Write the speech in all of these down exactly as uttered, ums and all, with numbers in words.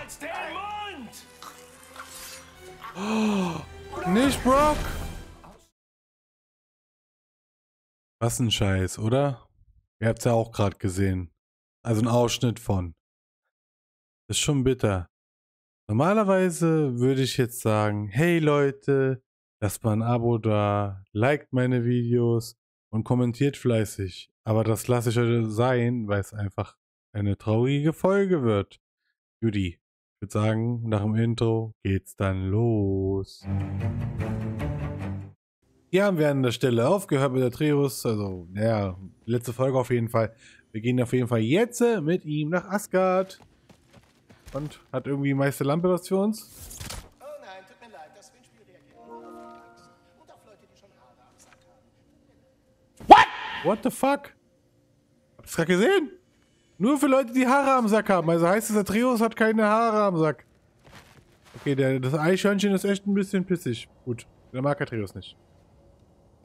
als der Mond! Oh, nicht Brok! Was ein Scheiß, oder? Ihr habt es ja auch gerade gesehen. Also ein Ausschnitt von. Ist schon bitter. Normalerweise würde ich jetzt sagen, hey Leute, lasst mal ein Abo da, liked meine Videos und kommentiert fleißig. Aber das lasse ich heute sein, weil es einfach eine traurige Folge wird. Judy, ich würde sagen, nach dem Intro geht's dann los. Hier haben wir an der Stelle aufgehört mit Atreus, also ja, letzte Folge auf jeden Fall. Wir gehen auf jeden Fall jetzt mit ihm nach Asgard. Und hat irgendwie die meiste Lampe was für uns? Oh nein, tut mir leid, das Windspiel reagiert nur auf Angst und auf Leute, die schon Haare am Sack haben. What? What the fuck? Habt ihr gerade gesehen? Nur für Leute, die Haare am Sack haben. Also heißt es, Atreus hat keine Haare am Sack. Okay, der, das Eichhörnchen ist echt ein bisschen pissig. Gut, der mag Atreus nicht.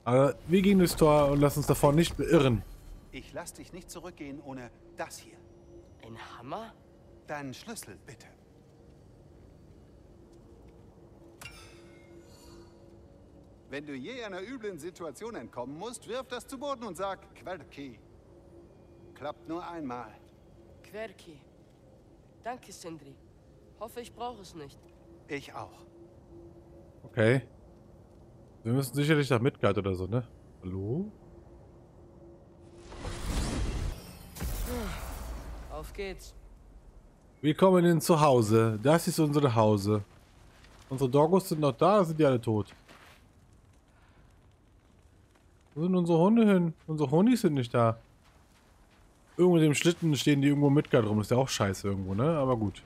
Aber wir gehen durchs Tor und lassen uns davon nicht beirren. Ich lass dich nicht zurückgehen ohne das hier. Ein Hammer? Deinen Schlüssel, bitte. Wenn du je einer üblen Situation entkommen musst, wirf das zu Boden und sag Querki. Klappt nur einmal. Querki. Danke, Sindri. Hoffe, ich brauche es nicht. Ich auch. Okay. Wir müssen sicherlich nach Midgard oder so, ne? Hallo? Auf geht's. Willkommen in Zuhause. Das ist unsere Hause. Unsere Doggos sind noch da, sind die alle tot. Wo sind unsere Hunde hin? Unsere Honis sind nicht da. Irgendwo in dem Schlitten stehen die irgendwo in Midgard rum. Ist ja auch scheiße irgendwo, ne? Aber gut.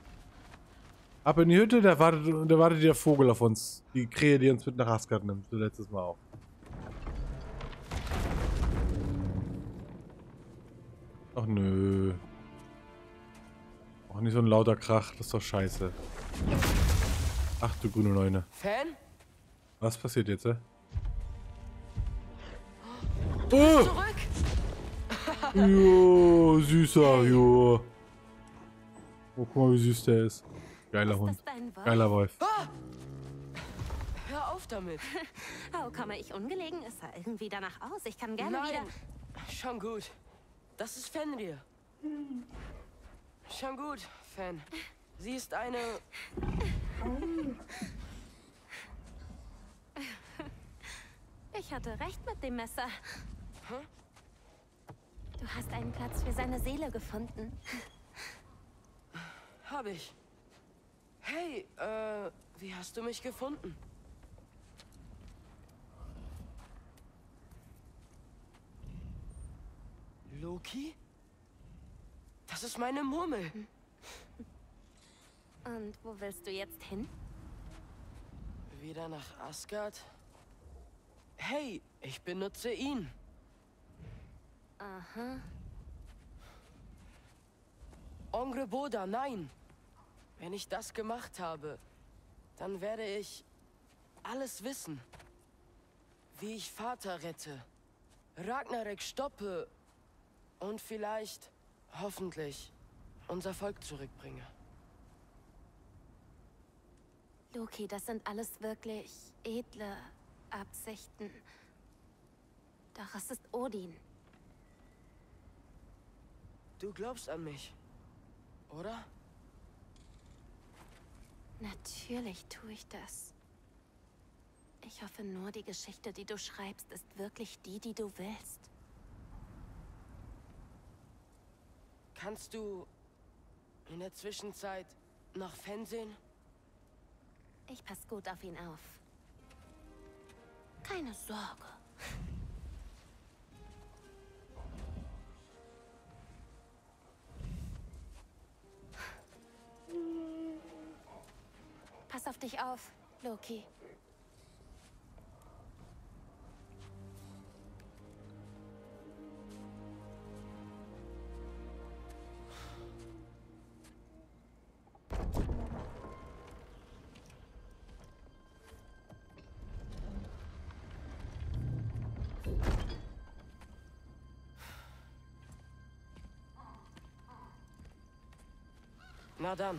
Ab in die Hütte, da wartet, da wartet der Vogel auf uns. Die Krähe, die uns mit nach Asgard nimmt. So letztes Mal auch. Ach nö. Auch nicht so ein lauter Krach, das ist doch scheiße. Ach du grüne Neune. Fan? Was passiert jetzt, hä? Oh! Oh! Zurück! Jo, süßer, jo. Oh, guck mal, wie süß der ist. Geiler ist Hund. Wolf? Geiler Wolf. Ah! Hör auf damit. Oh, komme ich ungelegen? Ist er irgendwie danach aus? Ich kann gerne Nein. wieder... Schon gut. Das ist Fenrir. Hm. Schon gut, Fan. Sie ist eine... Ich hatte recht mit dem Messer. Du hast einen Platz für seine Seele gefunden. Hab ich. Hey, äh, wie hast du mich gefunden? Loki? Das ist meine Murmel. Und wo willst du jetzt hin? Wieder nach Asgard? Hey, ich benutze ihn. Aha. Angrboda, nein. Wenn ich das gemacht habe, dann werde ich alles wissen. Wie ich Vater rette, Ragnarök stoppe und vielleicht... hoffentlich unser Volk zurückbringe. Loki, das sind alles wirklich edle Absichten. Doch es ist Odin. Du glaubst an mich, oder? Natürlich tue ich das. Ich hoffe nur, die Geschichte, die du schreibst, ist wirklich die, die du willst. Kannst du in der Zwischenzeit nach Fan sehen? Ich passe gut auf ihn auf. Keine Sorge. Pass auf dich auf, Loki. Na dann.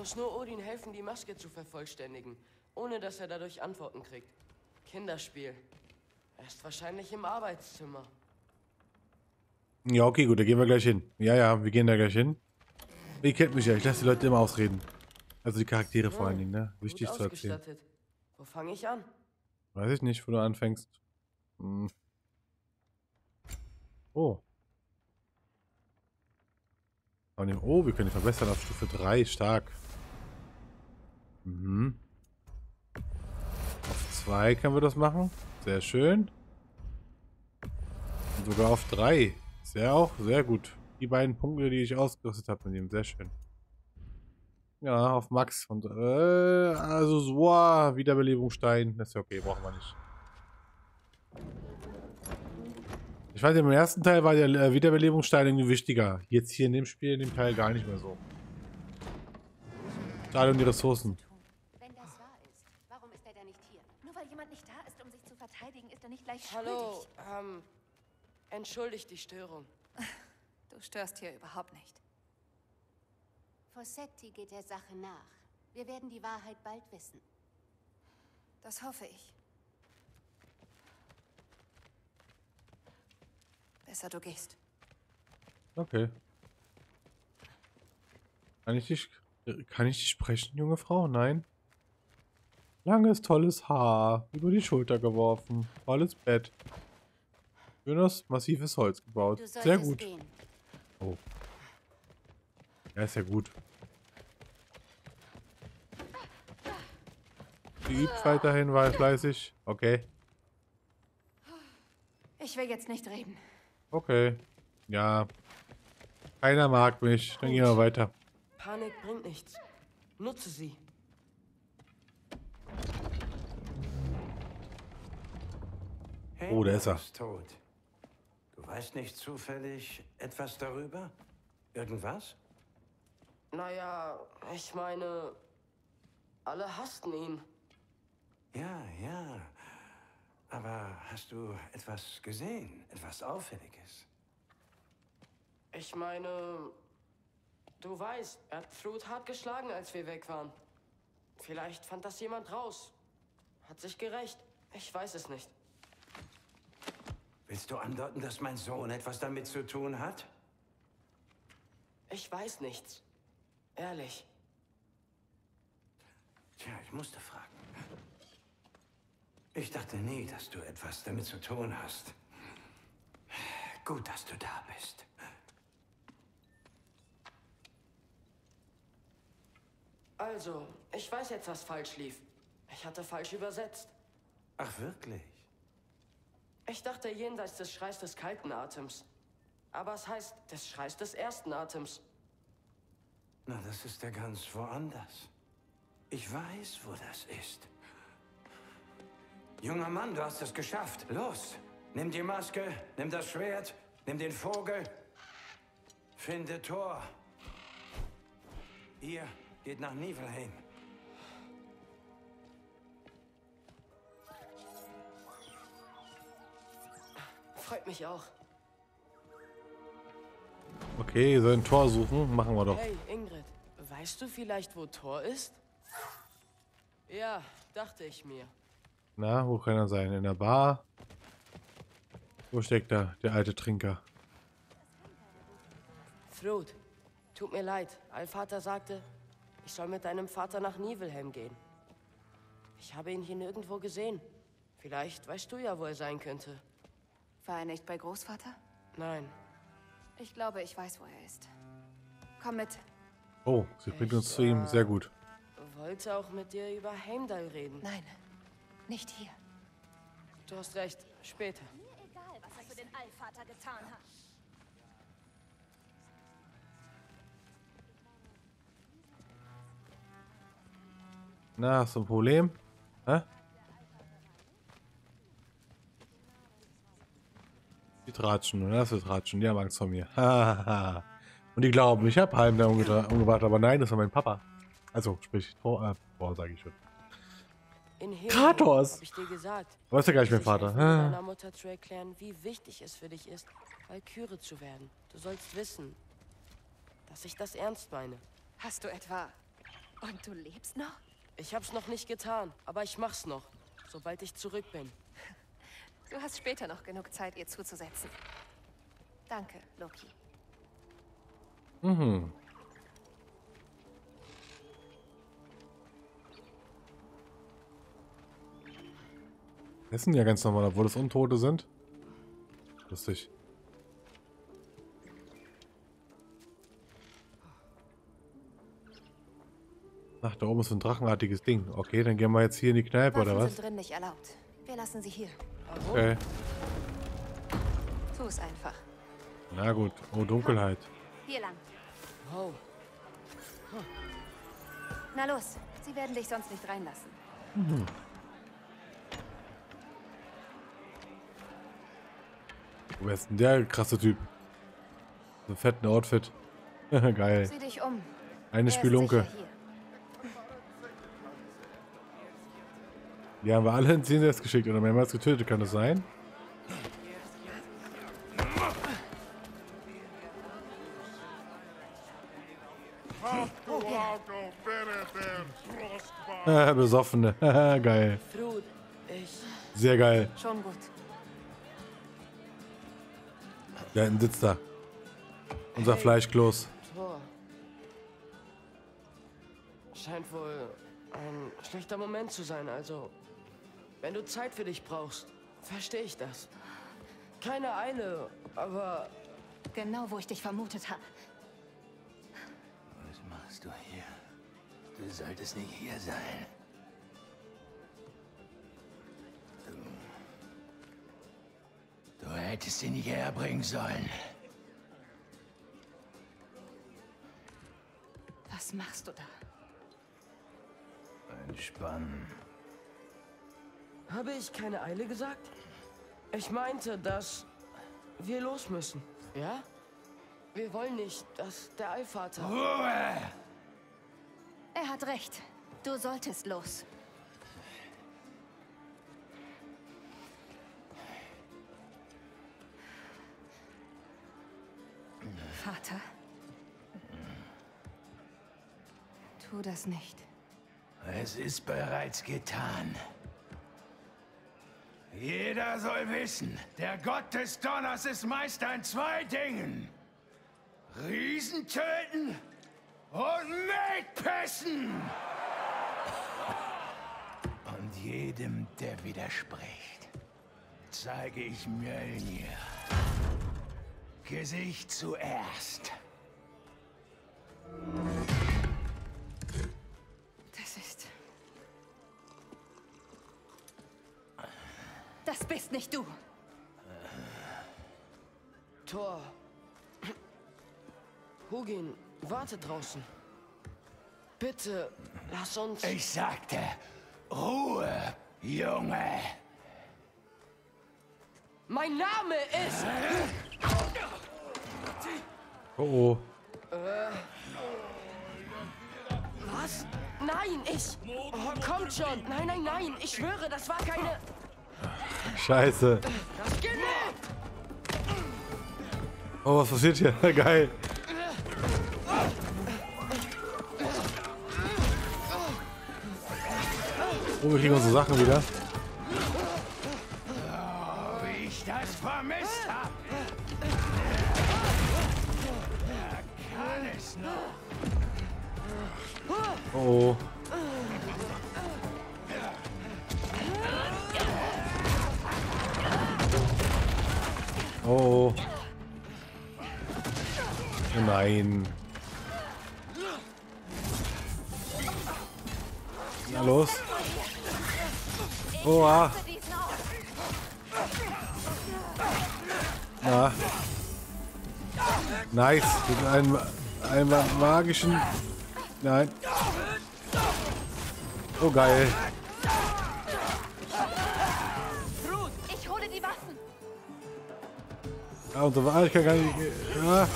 muss nur Odin helfen, die Maske zu vervollständigen, ohne dass er dadurch Antworten kriegt. Kinderspiel. Er ist wahrscheinlich im Arbeitszimmer. Ja, okay, gut, da gehen wir gleich hin. Ja, ja, wir gehen da gleich hin. Ihr kennt mich ja, ich lasse die Leute immer ausreden. Also die Charaktere ja, vor allen Dingen, ne? Wichtig zu erzählen. Wo fange ich an? Weiß ich nicht, wo du anfängst. Hm. Oh. Oh, wir können ihn verbessern auf Stufe drei. Stark. Mhm. Auf zwei können wir das machen. Sehr schön. Und sogar auf drei. Sehr auch, sehr gut. Die beiden Punkte, die ich ausgerüstet habe mit ihm. Sehr schön. Ja, auf Max. Und äh, also so, wow, Wiederbelebungsstein. Das ist ja okay, brauchen wir nicht. Ich fand, im ersten Teil war der Wiederbelebungsstein irgendwie wichtiger. Jetzt hier in dem Spiel, in dem Teil gar nicht mehr so. Schade um die Ressourcen. Wenn das wahr ist, warum ist er denn nicht hier? Nur weil jemand nicht da ist, um sich zu verteidigen, ist er nicht gleich schuldig. Hallo, ähm, entschuldigt die Störung. Du störst hier überhaupt nicht. Fossetti geht der Sache nach. Wir werden die Wahrheit bald wissen. Das hoffe ich. Besser, du gehst. Okay. Kann ich dich, kann ich dich sprechen, junge Frau? Nein. Langes, tolles Haar. Über die Schulter geworfen. Tolles Bett. Schönes, massives Holz gebaut. Sehr gut. Gehen. Oh. Ja, ist ja gut. Sie übt weiterhin, war fleißig. Okay. Ich will jetzt nicht reden. Okay. Ja. Keiner mag mich. Dann gehen wir weiter. Panik bringt nichts. Nutze sie. Hey, oh, da ist er. Ist tot. Du weißt nicht zufällig etwas darüber? Irgendwas? Naja, ich meine, alle hassten ihn. Ja, ja. Aber hast du etwas gesehen? Etwas Auffälliges? Ich meine, du weißt, er hat Flut hart geschlagen, als wir weg waren. Vielleicht fand das jemand raus. Hat sich gerächt. Ich weiß es nicht. Willst du andeuten, dass mein Sohn etwas damit zu tun hat? Ich weiß nichts. Ehrlich. Tja, ich musste fragen. Ich dachte nie, dass du etwas damit zu tun hast. Gut, dass du da bist. Also, ich weiß jetzt, was falsch lief. Ich hatte falsch übersetzt. Ach, wirklich? Ich dachte jenseits des Schreis des kalten Atems. Aber es heißt, des Schreis des ersten Atems. Na, das ist ja ganz woanders. Ich weiß, wo das ist. Junger Mann, du hast es geschafft. Los, nimm die Maske, nimm das Schwert, nimm den Vogel. Finde Thor. Ihr geht nach Niflheim. Freut mich auch. Okay, wir sollen Thor suchen, machen wir doch. Hey, Ingrid, weißt du vielleicht, wo Thor ist? Ja, dachte ich mir. Na, wo kann er sein? In der Bar? Wo steckt er, der alte Trinker? Thrud, tut mir leid. Allvater sagte, ich soll mit deinem Vater nach Niflheim gehen. Ich habe ihn hier nirgendwo gesehen. Vielleicht weißt du ja, wo er sein könnte. War er nicht bei Großvater? Nein. Ich glaube, ich weiß, wo er ist. Komm mit. Oh, sie bringt uns zu ihm. Sehr gut. Ich wollte auch mit dir über Heimdall reden. Nein. Nicht hier. Du hast recht. Später. Mir egal, was er für den Allvater getan hat. Na, hast du ein Problem? Hä? Die tratschen, oder? Das ist Tratschen. Die haben Angst vor mir. Und die glauben, ich habe Heimdall umgebracht, aber nein, das war mein Papa. Also, sprich, Thor, äh, sage ich schon. Kratos! Du weißt ja gar nicht mehr, Vater. Deiner Mutter zu erklären, wie wichtig es für dich ist, Walküre zu werden. Du sollst wissen, dass ich das ernst meine. Hast du etwa Und du lebst noch? Ich hab's noch nicht getan, aber ich mach's noch, sobald ich zurück bin. Du hast später noch genug Zeit, ihr zuzusetzen. Danke, Loki. Mhm. Das sind ja ganz normal, obwohl es Untote sind. Lustig. Ach, da oben ist so ein drachenartiges Ding. Okay, dann gehen wir jetzt hier in die Kneipe, Waffen oder was? Sind drin nicht erlaubt. Wir lassen sie hier. Warum? Okay. Tu es einfach. Na gut. Oh, Dunkelheit. Hier lang. Wow. Huh. Na los. Sie werden dich sonst nicht reinlassen. Mhm. Wer ist denn der krasse Typ? So einen fetten Outfit. Geil. Sieh dich um. Eine Spielunke. Die haben wir alle in Jenseits geschickt oder mehrmals getötet, kann das sein? Ah, Besoffene. Geil. Sehr geil. Schon gut. Da hinten sitzt da. Unser hey, Fleischkloß. Thor. Scheint wohl ein schlechter Moment zu sein, also... Wenn du Zeit für dich brauchst, verstehe ich das. Keine Eile, aber... Genau, wo ich dich vermutet habe. Was machst du hier? Du solltest nicht hier sein. Du... Du hättest sie nicht herbringen sollen. Was machst du da? Entspannen. Habe ich keine Eile gesagt? Ich meinte, dass wir los müssen. Ja? Wir wollen nicht, dass der Allvater... Ruhe! Er hat recht. Du solltest los. Vater. Tu das nicht. Es ist bereits getan. Jeder soll wissen, der Gott des Donners ist Meister in zwei Dingen. Riesen töten und mitpissen. Und jedem, der widerspricht, zeige ich Mjölnir. Gesicht zuerst. Das bist nicht du. Thor. Hugin, warte draußen. Bitte, lass uns... Ich sagte, Ruhe, Junge. Mein Name ist... Oh, oh. Äh. Was? Nein, ich... Oh, kommt schon. Nein, nein, nein. Ich schwöre, das war keine... Scheiße. Oh, was passiert hier? Geil. Oh, wir kriegen unsere Sachen wieder. Oh, wie ich das vermisst habe. Kann es noch. Oh. Oh. Oh nein. Na los. Oha. Na. Nice. Mit einem, einem magischen... Nein. Oh geil. Ah, und so war ich kann gar nicht. Ja.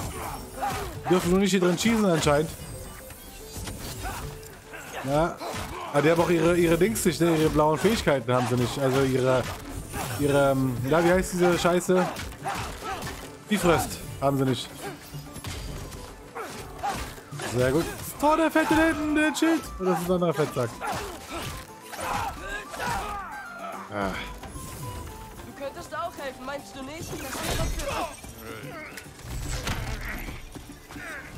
Dürfen nur nicht hier drin schießen anscheinend. Ja. Aber die haben auch ihre, ihre Dings nicht, ne? Ihre blauen Fähigkeiten haben sie nicht. Also ihre. ihre. Ja, wie heißt diese Scheiße? Die Frist haben sie nicht. Sehr gut. ist Thor, der fette da hinten, der Schild. Und das ist ein anderer Fettsack. Ah. Du könntest auch helfen, meinst du nicht? Das wäre für...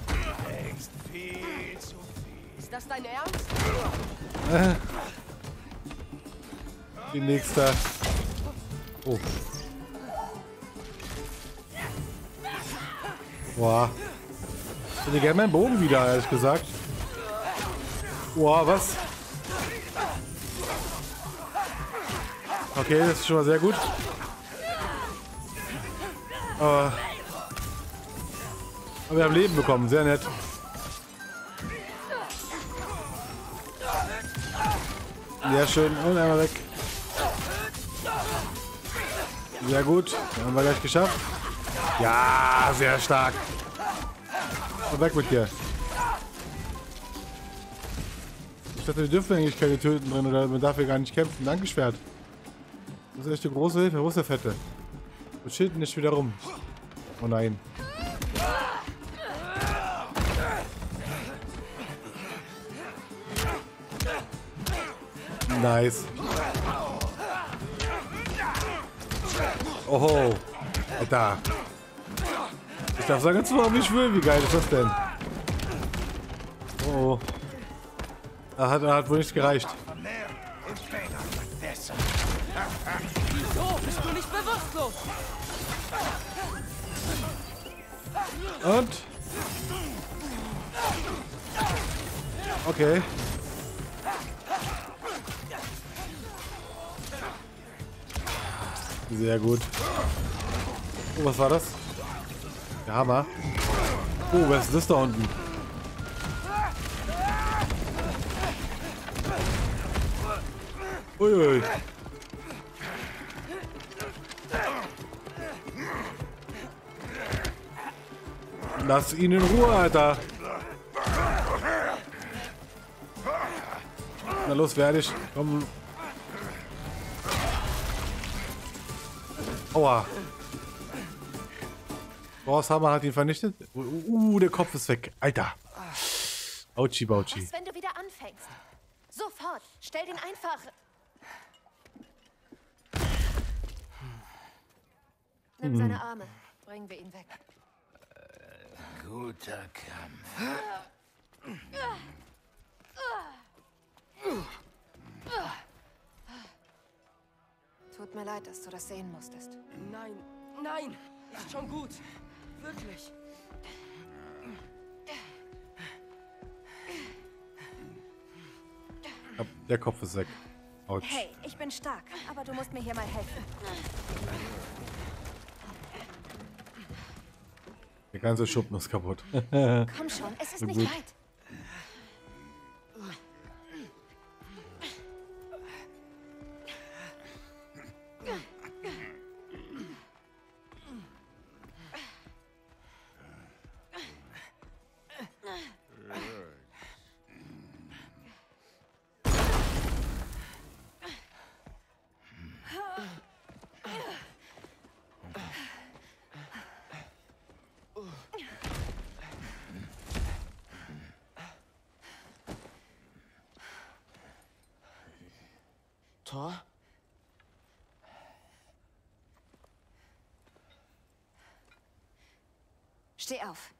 Du denkst viel zu viel. Ist das dein Ernst? Die nächste. Oh. Boah. Ich hätte gerne meinen Bogen wieder, ehrlich gesagt. Boah, was? Okay, das ist schon mal sehr gut. Aber, aber wir haben Leben bekommen, sehr nett. Sehr schön, und einmal weg. Sehr gut, das haben wir gleich geschafft. Ja, sehr stark. Und weg mit dir. Ich dachte, wir dürfen eigentlich keine töten drin oder man darf hier gar nicht kämpfen. Danke, Schwert. Das ist echt eine große Hilfe. Wo ist der Fette? Und Schild nicht wieder rum. Oh nein. Nice. Oho. Da. Ich darf sagen, jetzt warum ich will. Wie geil ist das denn? Oh. Er hat, er hat wohl nicht gereicht. Wieso bist du nicht bewusstlos? Und? Okay. Sehr gut. Oh, was war das? Der Hammer. Oh, wer ist das da unten? Uiui. Lass ihn in Ruhe, Alter. Na los, werde ich. Komm. Aua. Thors Hammer hat ihn vernichtet. Uh, uh, der Kopf ist weg. Alter. Autschi, Bautschi. Was, wenn du wieder anfängst? Sofort. Stell den einfach. Nimm hm. seine Arme. Bringen wir ihn weg. Äh, guter Kampf. Tut mir leid, dass du das sehen musstest. Nein, nein. Ist schon gut. Wirklich. Der Kopf ist weg. Ouch. Hey, ich bin stark, aber du musst mir hier mal helfen. Der ganze Schuppen ist kaputt. Komm schon, es ist nicht weit. Steh auf.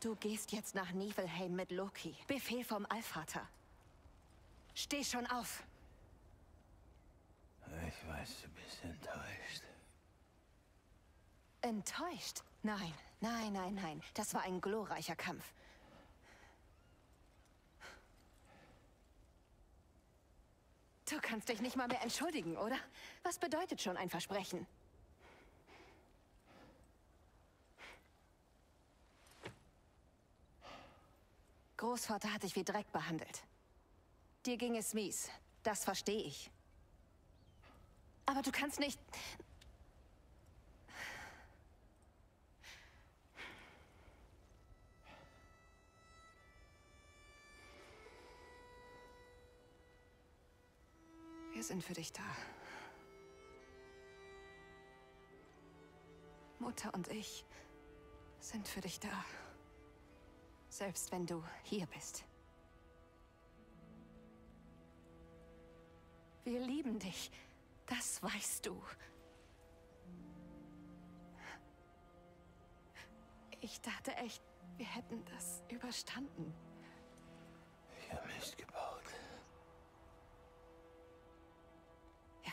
Du gehst jetzt nach Niflheim mit Loki. Befehl vom Allvater. Steh schon auf. Ich weiß, du bist enttäuscht. Enttäuscht? Nein, nein, nein, nein. Das war ein glorreicher Kampf. Du kannst dich nicht mal mehr entschuldigen, oder? Was bedeutet schon ein Versprechen? Großvater hat dich wie Dreck behandelt. Dir ging es mies. Das verstehe ich. Aber du kannst nicht... Wir sind für dich da. Mutter und ich sind für dich da. Selbst wenn du hier bist. Wir lieben dich. Das weißt du. Ich dachte echt, wir hätten das überstanden. Ich habe Mist gebaut. Ja,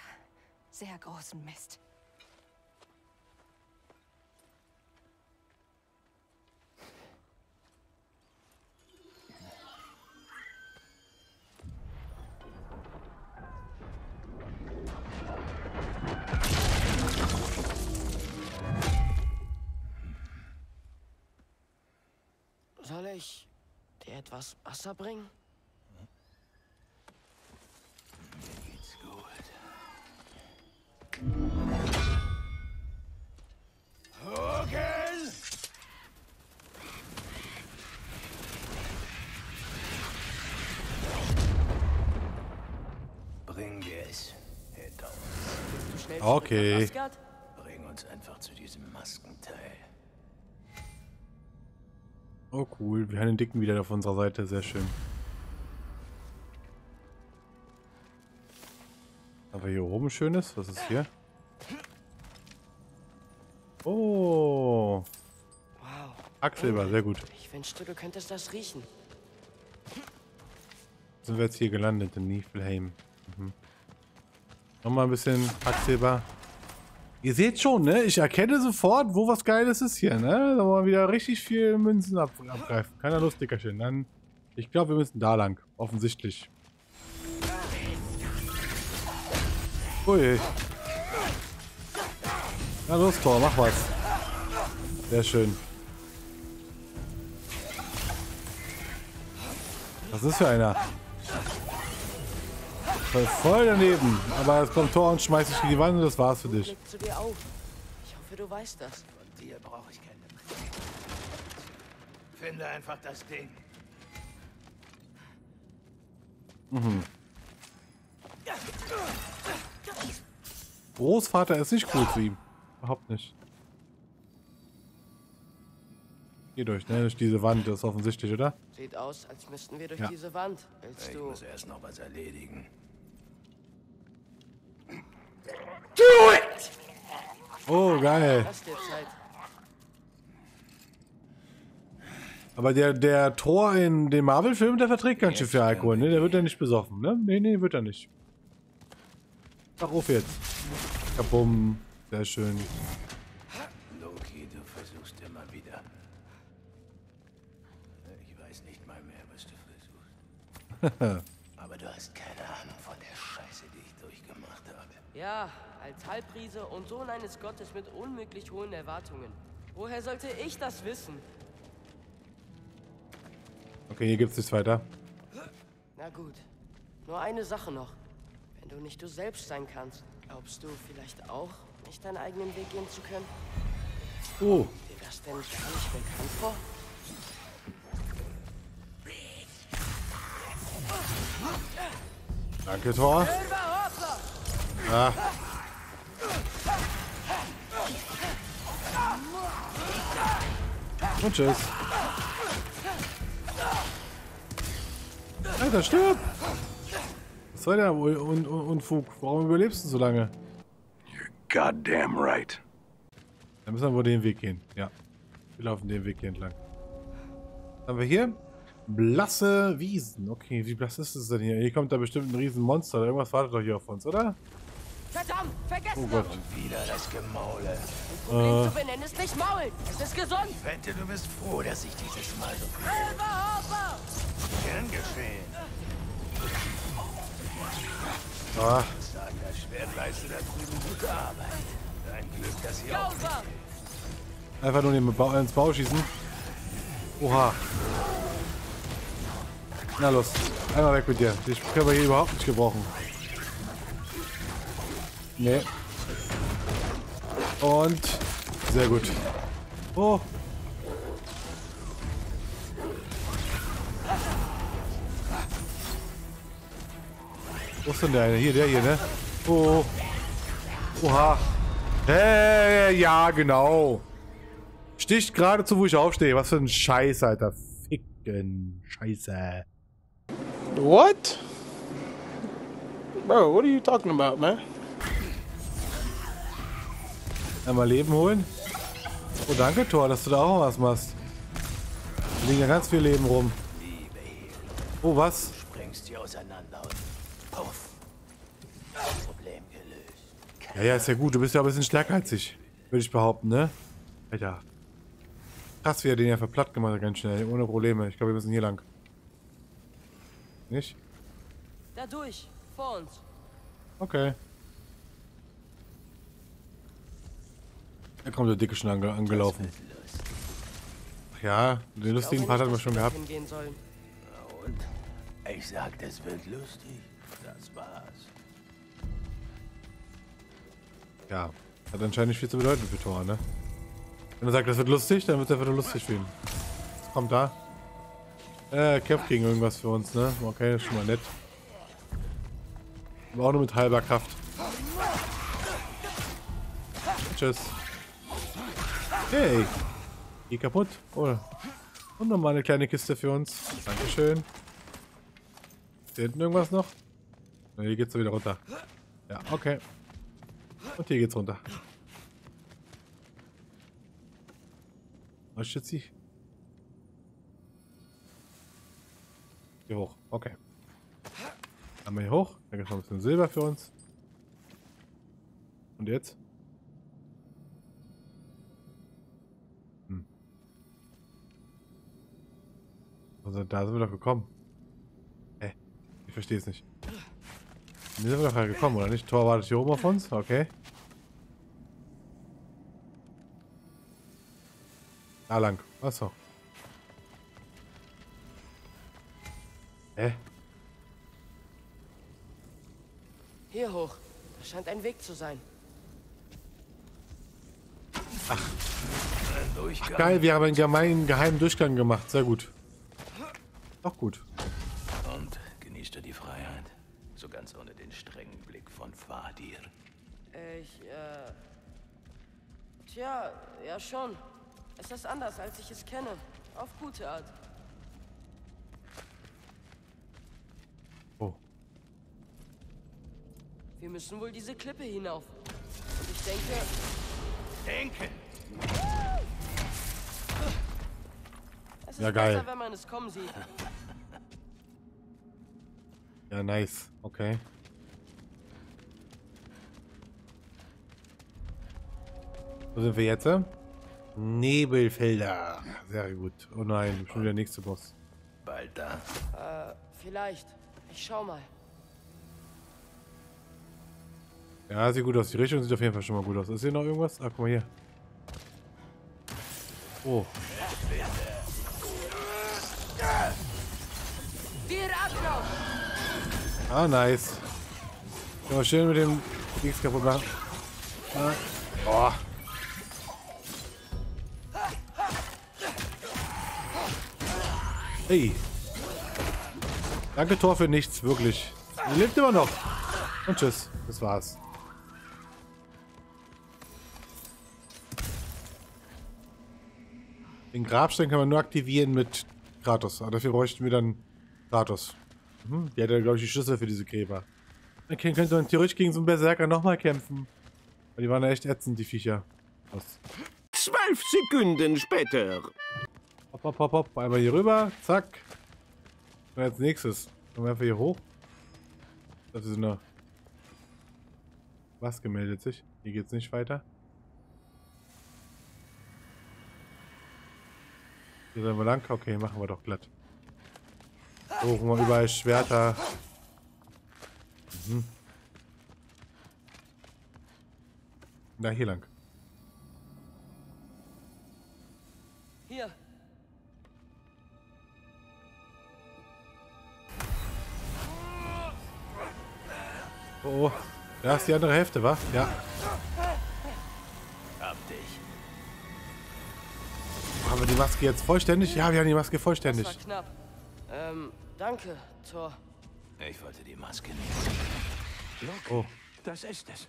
sehr großen Mist. Soll ich dir etwas Wasser bringen? Mir geht's gut. Hugin! Bring dir es, Hedon. Bist du schnell okay. Nach Asgard? Bring uns einfach zu diesem Maskenteil. Oh cool, wir haben den Dicken wieder auf unserer Seite, sehr schön. Aber hier oben Schönes, was ist hier? Oh! Wow. Achselbar, sehr gut. Ich wünschte, du könntest das riechen. Sind wir jetzt hier gelandet in Niflheim. Mhm. Nochmal ein bisschen Achselbar. Ihr seht schon, ne? Ich erkenne sofort, wo was Geiles ist hier, ne? Da wollen wir wieder richtig viel Münzen ab abgreifen. Keiner Lust, Dickerchen. Dann, ich glaube, wir müssen da lang. Offensichtlich. Ui. Na los, Thor, mach was. Sehr schön. Was ist für einer? Voll daneben, aber es kommt Tor und schmeißt dich in die Wand und das war's für dich. Ich zu dir auf. Ich hoffe, du weißt das. Von dir brauche ich keine Brille. Finde einfach das Ding. Mhm. Großvater ist nicht cool zu ihm. Überhaupt nicht. Hier durch, ne? Durch diese Wand, das ist offensichtlich, oder? Sieht aus, als müssten wir durch ja. diese Wand. Willst ich du? Muss erst noch was erledigen. Do it! Oh, geil. Aber der, der Thor in dem Marvel-Film, der verträgt ganz schön viel Alkohol, ne? Der wird ja nicht besoffen, ne? Ne, ne, wird er nicht. Ach, auf jetzt. Kabum. Sehr schön. Loki, du versuchst immer wieder. Ich weiß nicht mal mehr, was du versuchst. Aber du hast keine Ahnung von der Scheiße, die ich durchgemacht habe. Ja, als Halbriese und Sohn eines Gottes mit unmöglich hohen Erwartungen. Woher sollte ich das wissen? Okay, hier gibt's nichts weiter. Na gut. Nur eine Sache noch. Wenn du nicht du selbst sein kannst, glaubst du vielleicht auch, nicht deinen eigenen Weg gehen zu können? Oh. Kommt dir das denn gar nicht bekannt vor? Danke, Thor. Ah. Und tschüss. Alter, stirb! Was soll der wohl Un Un Unfug? Warum überlebst du so lange? You're goddamn right. Dann müssen wir wohl den Weg gehen. Ja. Wir laufen den Weg hier entlang. Was haben wir hier? Blasse Wiesen. Okay, wie blass ist es denn hier? Hier kommt da bestimmt ein Riesenmonster. Irgendwas wartet doch hier auf uns, oder? Verdammt, vergessen! Oh Gott. Und wieder das Gemaule. Das Problem äh. zu benennen ist nicht Maul. Es ist gesund. Fette, du bist froh, dass ich dieses Mal so viel... Allvater! Gern geschehen. Ah. Sag, das Schwert leistet da drüben gute Arbeit. Dein Glück, dass ihr auch... Einfach nur den ba ins Bau schießen. Oha. Na los, einmal weg mit dir. Ich kann hier überhaupt nicht gebrauchen. Nee. Und sehr gut. Oh. Wo ist denn der eine? Hier, der hier, ne? Oh. Oha. Äh, ja, genau. Sticht geradezu, wo ich aufstehe. Was für ein Scheiß, Alter. Ficken Scheiße. What? Bro, what are you talking about, man? Einmal Leben holen. Oh, danke, Thor, dass du da auch was machst. Da liegen ja ganz viel Leben rum. Oh, was? Du springst hier auseinander und auf. Problem gelöst. Ja, ja, ist ja gut. Du bist ja ein bisschen stärker als ich. Würde ich behaupten, ne? Alter. Krass, wie er den ja verplatt gemacht hat, ganz schnell. Ohne Probleme. Ich glaube, wir müssen hier lang. Nicht? Dadurch. Vor uns. Okay. Da kommt der Dicke schon ange angelaufen. Ach ja, den lustigen Part hatten wir schon gehabt. Ich sag, das wird lustig. Das war's. Ja, hat anscheinend nicht viel zu bedeuten für Thor, ne? Wenn er sagt, das wird lustig, dann wird er wieder lustig für ihn. Was kommt da? Äh, kämpft gegen irgendwas für uns, ne? Okay, das ist schon mal nett. Aber auch nur mit halber Kraft. Tschüss. Hey. Geh kaputt. Oh. Und nochmal eine kleine Kiste für uns. Dankeschön. Ist hier hinten irgendwas noch? Na, hier geht's wieder runter. Ja, okay. Und hier geht's runter. Was schützt sie? Hier hoch. Okay. Haben wir hier hoch. Da gibt's noch ein bisschen Silber für uns. Und jetzt? Hm. Also da sind wir doch gekommen. Hä? Hey, ich verstehe es nicht. Wir sind doch gerade gekommen, oder nicht? Thor wartet hier oben auf uns. Okay. Da lang. Achso. Hä? Hey. Hier hoch. Da scheint ein Weg zu sein. Ach. Ach geil, wir haben einen geheimen, geheimen Durchgang gemacht. Sehr gut. Auch gut. Und genießt du die Freiheit. So ganz ohne den strengen Blick von Fadir. Ich, äh... Tja, ja schon. Es ist anders, als ich es kenne. Auf gute Art. Wir müssen wohl diese Klippe hinauf. Und ich denke... Denke! Es ist ja geil. Besser, wenn man es kommen sieht. Ja, nice. Okay. Wo sind wir jetzt? Nebelfelder. Sehr gut. Oh nein, schon der nächste Boss. Bald da. Äh, vielleicht. Ich schau mal. Ja, sieht gut aus. Die Richtung sieht auf jeden Fall schon mal gut aus. Ist hier noch irgendwas? Ah, guck mal hier. Oh. Ah, nice. Kann man schön mit dem X kaputt machen. Ah. Oh. Hey. Danke, Thor, für nichts. Wirklich. Er lebt immer noch. Und tschüss. Das war's. Den Grabstein kann man nur aktivieren mit Kratos. Aber dafür bräuchten wir dann Kratos. Mhm. Die hat ja, glaube ich, die Schlüssel für diese Gräber. Dann könnte man theoretisch gegen so einen Berserker nochmal kämpfen. Weil die waren ja echt ätzend, die Viecher. Was? Zwölf Sekunden später. Hopp, hopp, hopp, hopp. Einmal hier rüber. Zack. Und als nächstes. Kommen wir einfach hier hoch. Das ist eine... Was gemeldet sich? Hier geht's nicht weiter. Hier sollen wir lang? Okay, machen wir doch glatt. So, holen wir überall Schwerter. Mhm. Na, hier lang. Hier. Oh, oh. Da ist die andere Hälfte, wa? Ja. Haben wir die Maske jetzt vollständig? Ja, wir haben die Maske vollständig. Das war knapp. Ähm, danke, Thor. Ich wollte die Maske nicht. Oh. Das ist es.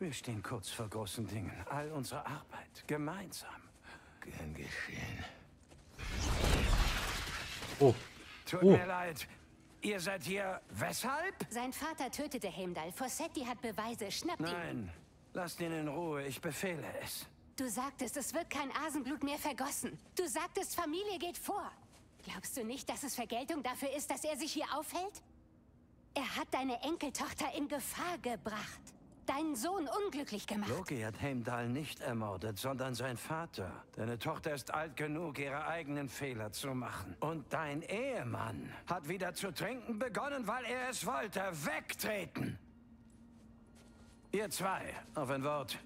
Wir stehen kurz vor großen Dingen. All unsere Arbeit, gemeinsam. Gern geschehen. Oh. Tut oh. mir leid. Ihr seid hier weshalb? Sein Vater tötete Heimdall. Fossetti hat Beweise. Schnappt ihn. Nein, lasst ihn in Ruhe. Ich befehle es. Du sagtest, es wird kein Asenblut mehr vergossen. Du sagtest, Familie geht vor. Glaubst du nicht, dass es Vergeltung dafür ist, dass er sich hier aufhält? Er hat deine Enkeltochter in Gefahr gebracht. Deinen Sohn unglücklich gemacht. Loki hat Heimdall nicht ermordet, sondern sein Vater. Deine Tochter ist alt genug, ihre eigenen Fehler zu machen. Und dein Ehemann hat wieder zu trinken begonnen, weil er es wollte. Wegtreten! Ihr zwei, auf ein Wort.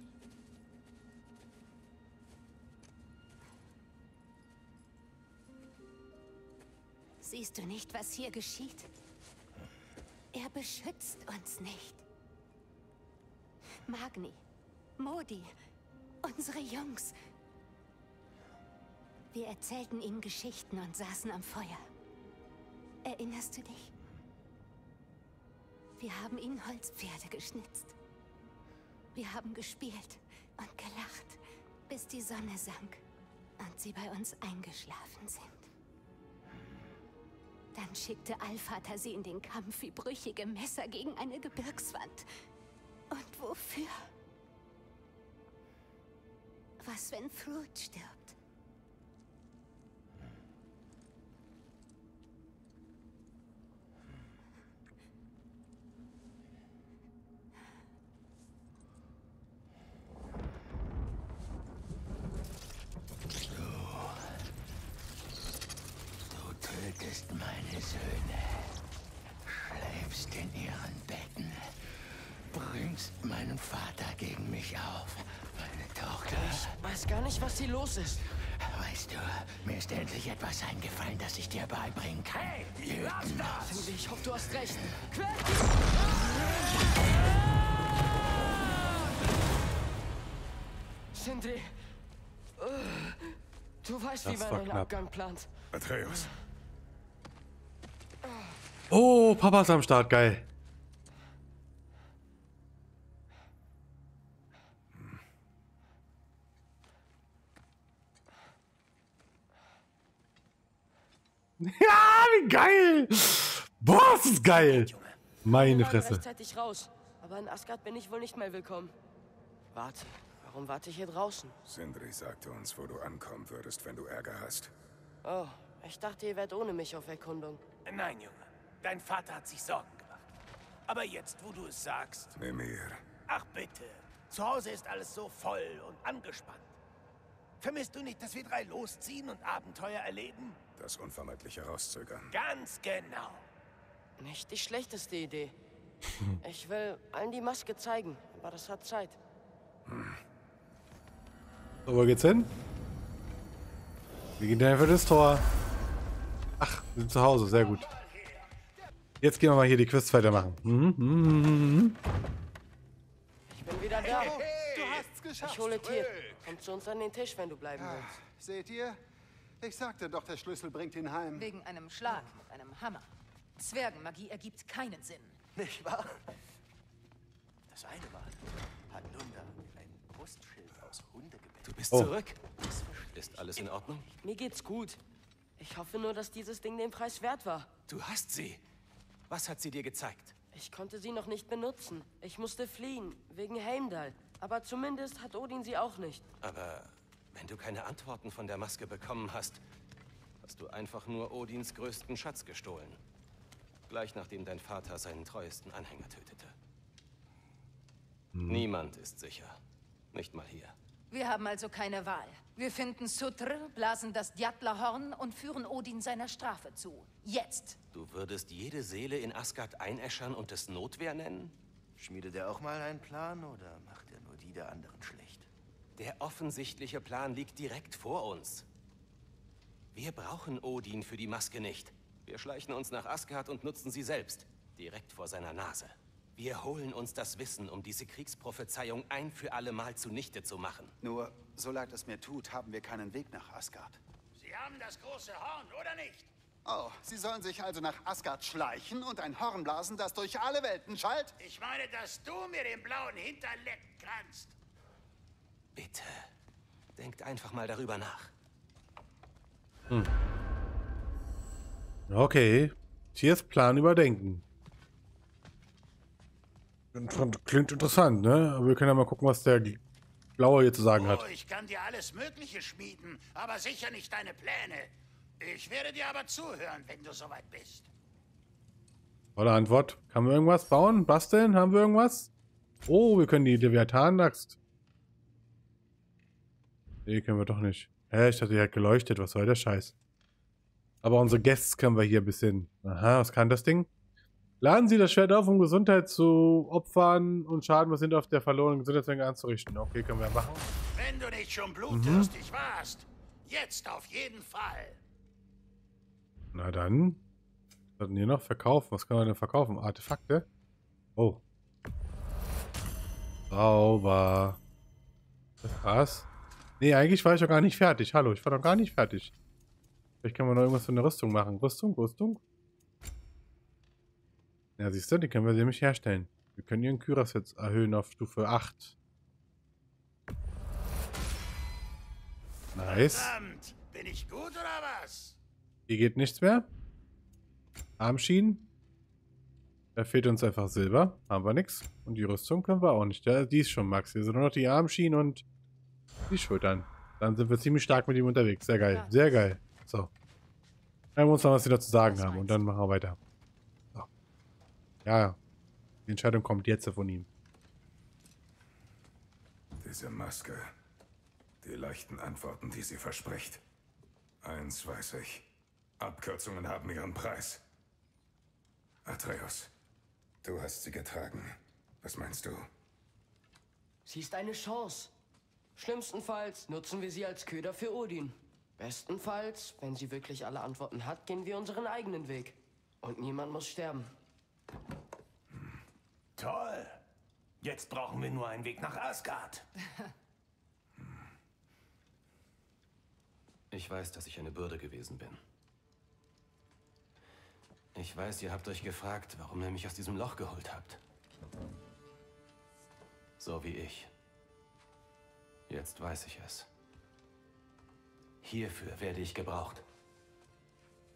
Siehst du nicht, was hier geschieht? Er beschützt uns nicht. Magni, Modi, unsere Jungs. Wir erzählten ihnen Geschichten und saßen am Feuer. Erinnerst du dich? Wir haben ihnen Holzpferde geschnitzt. Wir haben gespielt und gelacht, bis die Sonne sank und sie bei uns eingeschlafen sind. Dann schickte Allvater sie in den Kampf wie brüchige Messer gegen eine Gebirgswand. Und wofür? Was, wenn Frut stirbt? Du... Du tötest meine Söhne, schläfst in ihren Betten. Bringst meinen Vater gegen mich auf, meine Tochter. Ich weiß gar nicht, was hier los ist. Weißt du, mir ist endlich etwas eingefallen, das ich dir beibringen kann. Hey, lass das! Ich hoffe, du hast recht. Quäl dich! Sindri, du weißt, wie man den Abgang plant. Atreus. Oh, Papa ist am Start, geil. Ja, wie geil! Boah, das ist geil! Meine Fresse. Rechtzeitig raus, aber in Asgard bin ich wohl nicht mehr willkommen. Warte, warum warte ich hier draußen? Sindri sagte uns, wo du ankommen würdest, wenn du Ärger hast. Oh, ich dachte, ihr wärt ohne mich auf Erkundung. Nein, Junge. Dein Vater hat sich Sorgen gemacht. Aber jetzt, wo du es sagst... Damir. Ach bitte, zu Hause ist alles so voll und angespannt. Vermisst du nicht, dass wir drei losziehen und Abenteuer erleben? Das Unvermeidliche rauszögern. Ganz genau. Nicht die schlechteste Idee. Ich will allen die Maske zeigen, aber das hat Zeit. Hm. So, wo geht's hin? Wir gehen einfach das Tor. Ach, wir sind zu Hause, sehr gut. Jetzt gehen wir mal hier die Quiz weitermachen. Mhm, mhm, mhm. Ich bin wieder da. Hey, hey, du hast's geschafft. Ich hole Tier. Komm zu uns an den Tisch, wenn du bleiben willst. Ah, seht ihr? Ich sagte doch, der Schlüssel bringt ihn heim. Wegen einem Schlag mit einem Hammer. Zwergenmagie ergibt keinen Sinn. Nicht wahr? Das eine Mal hat Lunda ein Brustschild aus Hundegebiet. Du bist oh. zurück. Ist alles in Ordnung? Mir geht's gut. Ich hoffe nur, dass dieses Ding den Preis wert war. Du hast sie. Was hat sie dir gezeigt? Ich konnte sie noch nicht benutzen. Ich musste fliehen, wegen Heimdall. Aber zumindest hat Odin sie auch nicht. Aber... Wenn du keine Antworten von der Maske bekommen hast, hast du einfach nur Odins größten Schatz gestohlen. Gleich nachdem dein Vater seinen treuesten Anhänger tötete. Hm. Niemand ist sicher. Nicht mal hier. Wir haben also keine Wahl. Wir finden Sutr, blasen das Gjallarhorn und führen Odin seiner Strafe zu. Jetzt! Du würdest jede Seele in Asgard einäschern und es Notwehr nennen? Schmiedet er auch mal einen Plan oder macht er nur die der anderen schlecht? Der offensichtliche Plan liegt direkt vor uns. Wir brauchen Odin für die Maske nicht. Wir schleichen uns nach Asgard und nutzen sie selbst. Direkt vor seiner Nase. Wir holen uns das Wissen, um diese Kriegsprophezeiung ein für alle Mal zunichte zu machen. Nur, so leid es mir tut, haben wir keinen Weg nach Asgard. Sie haben das große Horn, oder nicht? Oh, sie sollen sich also nach Asgard schleichen und ein Horn blasen, das durch alle Welten schallt? Ich meine, dass du mir den blauen Hinterleck kranzt. Bitte, denkt einfach mal darüber nach. Hm. Okay, Tiers Plan überdenken. Klingt interessant, ne? Aber wir können ja mal gucken, was der Blaue hier zu sagen hat. Oh, ich kann dir alles Mögliche schmieden, aber sicher nicht deine Pläne. Ich werde dir aber zuhören, wenn du soweit bist. Tolle Antwort. Kann man irgendwas bauen? Basteln? Haben wir irgendwas? Oh, wir können die Leviathan-Axt. Nee, können wir doch nicht. Hä, ich dachte, die hat geleuchtet. Was soll der Scheiß? Aber unsere Guests können wir hier ein bisschen... Aha, was kann das Ding? Laden Sie das Schwert auf, um Gesundheit zu opfern und Schaden, was sind auf der verlorenen Gesundheitsmenge anzurichten. Okay, können wir machen. Wenn du nicht schon blutdürstig mhm. warst, jetzt auf jeden Fall. Na dann. Was hatten wir noch? Verkaufen. Was können wir denn verkaufen? Artefakte? Oh. Sauber. Das war's. Nee, eigentlich war ich doch gar nicht fertig. Hallo, ich war doch gar nicht fertig. Vielleicht können wir noch irgendwas für eine Rüstung machen. Rüstung, Rüstung. Ja, siehst du, die können wir nämlich herstellen. Wir können ihren Kyras jetzt erhöhen auf Stufe acht. Nice. Verdammt, bin ich gut oder was? Hier geht nichts mehr. Armschienen. Da fehlt uns einfach Silber. Haben wir nichts. Und die Rüstung können wir auch nicht. Ja, die ist schon Max. Hier sind nur noch die Armschienen und die Schultern. Dann sind wir ziemlich stark mit ihm unterwegs. Sehr geil. Sehr geil. So. Dann muss man was wieder zu sagen haben. Und dann machen wir weiter. So. Ja. Die Entscheidung kommt jetzt von ihm. Diese Maske. Die leichten Antworten, die sie verspricht. Eins weiß ich. Abkürzungen haben ihren Preis. Atreus, du hast sie getragen. Was meinst du? Sie ist eine Chance. Schlimmstenfalls nutzen wir sie als Köder für Odin. Bestenfalls, wenn sie wirklich alle Antworten hat, gehen wir unseren eigenen Weg. Und niemand muss sterben. Hm. Toll. Jetzt brauchen wir nur einen Weg nach Asgard. Hm. Ich weiß, dass ich eine Bürde gewesen bin. Ich weiß, ihr habt euch gefragt, warum ihr mich aus diesem Loch geholt habt. So wie ich. Jetzt weiß ich es. Hierfür werde ich gebraucht.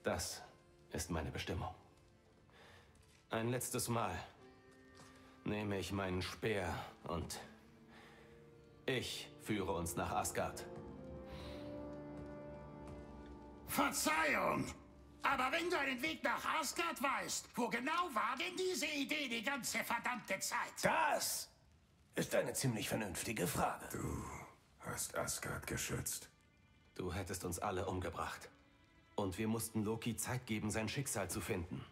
Das ist meine Bestimmung. Ein letztes Mal nehme ich meinen Speer und ich führe uns nach Asgard. Verzeihung! Aber wenn du einen Weg nach Asgard weißt, wo genau war denn diese Idee die ganze verdammte Zeit? Das ist eine ziemlich vernünftige Frage. Du hast Asgard geschützt. Du hättest uns alle umgebracht. Und wir mussten Loki Zeit geben, sein Schicksal zu finden.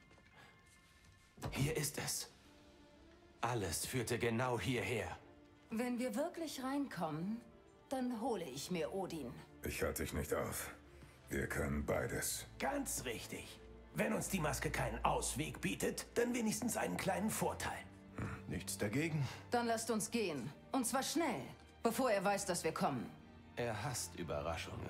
Hier ist es. Alles führte genau hierher. Wenn wir wirklich reinkommen, dann hole ich mir Odin. Ich halte dich nicht auf. Wir können beides. Ganz richtig. Wenn uns die Maske keinen Ausweg bietet, dann wenigstens einen kleinen Vorteil. Hm, nichts dagegen. Dann lasst uns gehen. Und zwar schnell, bevor er weiß, dass wir kommen. Er hasst Überraschungen.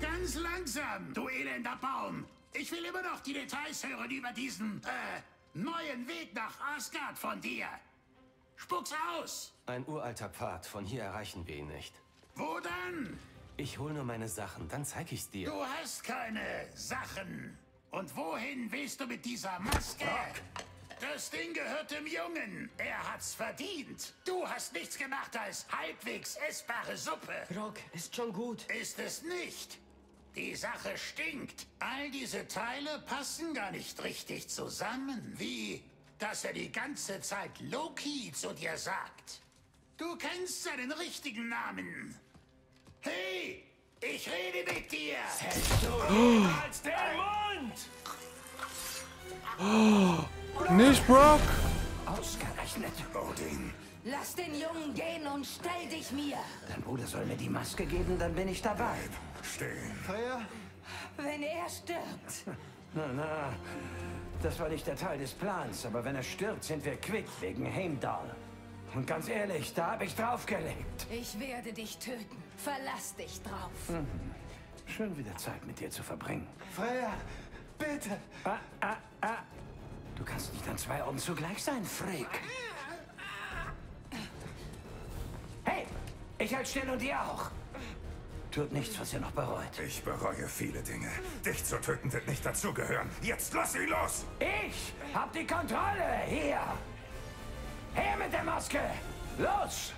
Ganz langsam, du elender Baum. Ich will immer noch die Details hören über diesen, äh, neuen Weg nach Asgard von dir. Spuck's aus! Ein uralter Pfad, von hier erreichen wir ihn nicht. Wo dann? Ich hole nur meine Sachen, dann zeige ich's dir. Du hast keine Sachen. Und wohin willst du mit dieser Maske? Brok. Das Ding gehört dem Jungen. Er hat's verdient. Du hast nichts gemacht als halbwegs essbare Suppe. Brok, ist schon gut. Ist es nicht. Die Sache stinkt. All diese Teile passen gar nicht richtig zusammen. Wie, dass er die ganze Zeit Loki zu dir sagt. Du kennst seinen richtigen Namen. Hey, ich rede mit dir! Oh. Als der Mund! Oh. Brok. Nicht Brok! Ausgerechnet, Odin. Lass den Jungen gehen und stell dich mir! Dein Bruder soll mir die Maske geben, dann bin ich dabei. Stehen. Freya? Wenn er stirbt. Na, na. Das war nicht der Teil des Plans, aber wenn er stirbt, sind wir quitt wegen Heimdall. Und ganz ehrlich, da habe ich draufgelegt. Ich werde dich töten. Verlass dich drauf. Mhm. Schön, wieder Zeit mit dir zu verbringen. Freya, bitte! Ah, ah, ah. Du kannst nicht an zwei Orten zugleich sein, Freak. Hey, ich halt still und ihr auch. Tut nichts, was ihr noch bereut. Ich bereue viele Dinge. Dich zu töten wird nicht dazugehören. Jetzt lass sie los! Ich hab die Kontrolle! Hier! Her mit der Maske! Los!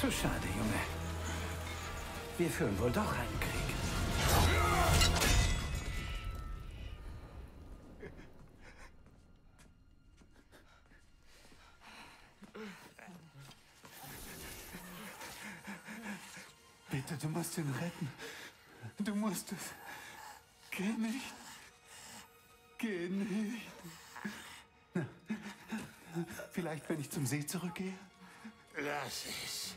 Zu schade, Junge. Wir führen wohl doch einen Krieg. Bitte, du musst ihn retten. Du musst es. Geh nicht. Geh nicht. Na, vielleicht, wenn ich zum See zurückgehe? Lass es.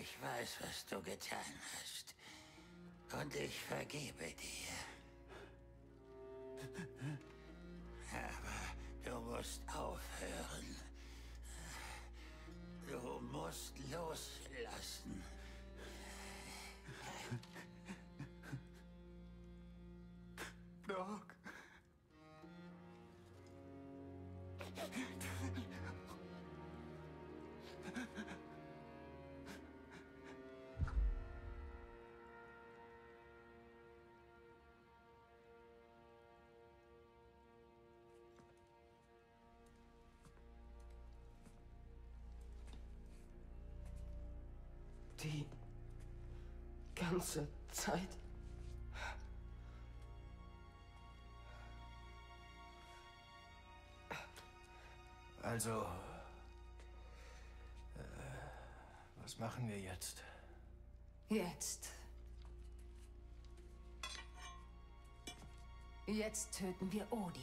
Ich weiß, was du getan hast. Und ich vergebe dir. Aber du musst aufhören. Du musst loslassen. Brok. Die ganze Zeit. Also, äh, was machen wir jetzt? Jetzt. Jetzt töten wir Odin.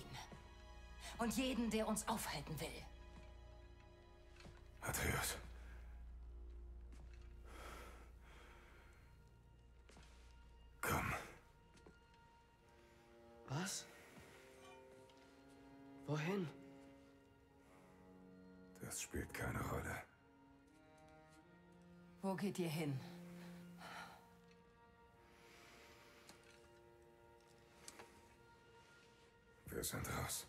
Und jeden, der uns aufhalten will. Atreus. Komm. Was? Wohin? Das spielt keine Rolle. Wo geht ihr hin? Wir sind raus.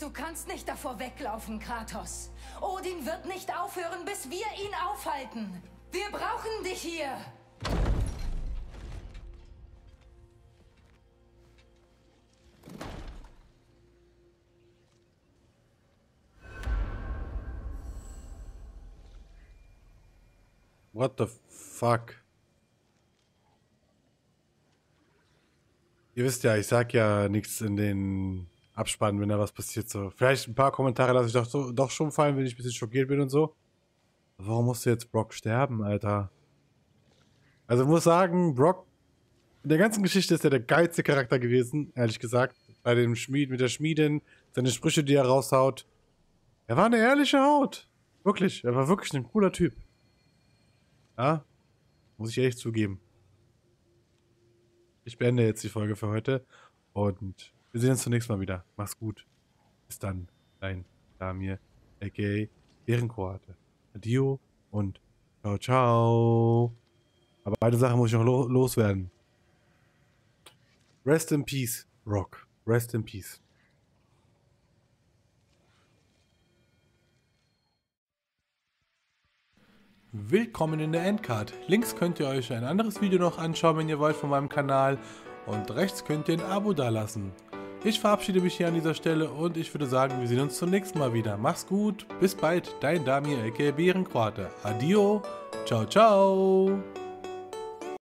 Du kannst nicht davor weglaufen, Kratos. Odin wird nicht aufhören, bis wir ihn aufhalten. Wir brauchen dich hier. What the fuck? Ihr wisst ja, ich sag ja nichts in den Abspannen, wenn da was passiert. So. Vielleicht ein paar Kommentare lasse ich doch, so, doch schon fallen, wenn ich ein bisschen schockiert bin und so. Warum musste jetzt Brok sterben, Alter? Also ich muss sagen, Brok in der ganzen Geschichte ist er der geilste Charakter gewesen, ehrlich gesagt. Bei dem Schmied, mit der Schmiedin, seine Sprüche, die er raushaut. Er war eine ehrliche Haut. Wirklich, er war wirklich ein cooler Typ. Ja, muss ich ehrlich zugeben. Ich beende jetzt die Folge für heute und wir sehen uns zunächst mal wieder. Mach's gut. Bis dann. Dein Damir, a k a. Ehrenkoate. Adio und ciao, ciao. Aber eine Sache muss ich noch lo loswerden. Rest in peace, Brok. Rest in peace. Willkommen in der Endcard. Links könnt ihr euch ein anderes Video noch anschauen, wenn ihr wollt, von meinem Kanal. Und rechts könnt ihr ein Abo dalassen. Ich verabschiede mich hier an dieser Stelle und ich würde sagen, wir sehen uns zum nächsten Mal wieder. Mach's gut, bis bald, dein Damir, a k a. Bärenquarte. Adio, ciao, ciao.